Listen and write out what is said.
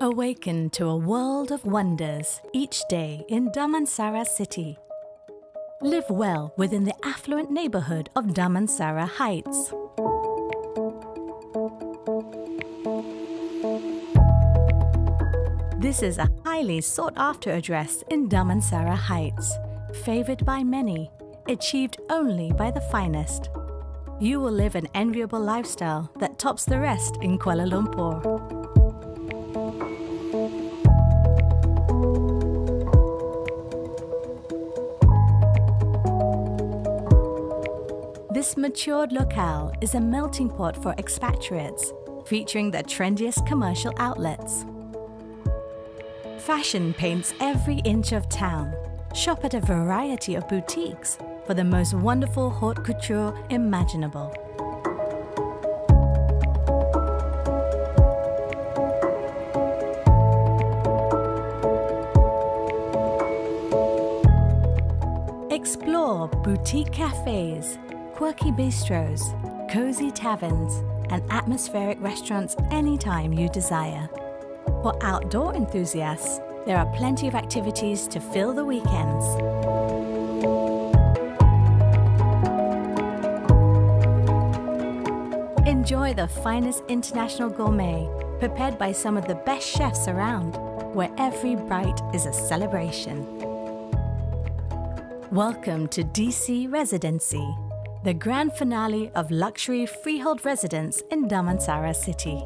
Awaken to a world of wonders each day in Damansara City. Live well within the affluent neighborhood of Damansara Heights. This is a highly sought-after address in Damansara Heights, favored by many, achieved only by the finest. You will live an enviable lifestyle that tops the rest in Kuala Lumpur. This matured locale is a melting pot for expatriates, featuring the trendiest commercial outlets. Fashion paints every inch of town. Shop at a variety of boutiques for the most wonderful haute couture imaginable. Explore boutique cafes, quirky bistros, cozy taverns, and atmospheric restaurants anytime you desire. For outdoor enthusiasts, there are plenty of activities to fill the weekends. Enjoy the finest international gourmet, prepared by some of the best chefs around, where every bite is a celebration. Welcome to DC Residensi, the grand finale of luxury freehold residence in Damansara City.